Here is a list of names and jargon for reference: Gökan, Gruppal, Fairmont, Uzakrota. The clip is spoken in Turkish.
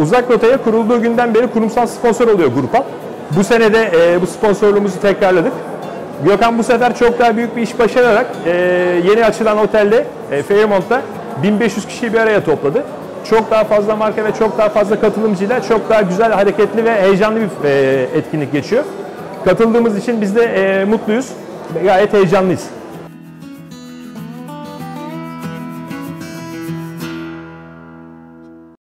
Uzakrota'ya kurulduğu günden beri kurumsal sponsor oluyor Gruppal. Bu sene de bu sponsorluğumuzu tekrarladık. Gökan bu sefer çok daha büyük bir iş başararak yeni açılan otelde Fairmont'ta 1500 kişiyi bir araya topladı. Çok daha fazla marka ve çok daha fazla katılımcıyla çok daha güzel, hareketli ve heyecanlı bir etkinlik geçiyor. Katıldığımız için biz de mutluyuz, gayet heyecanlıyız.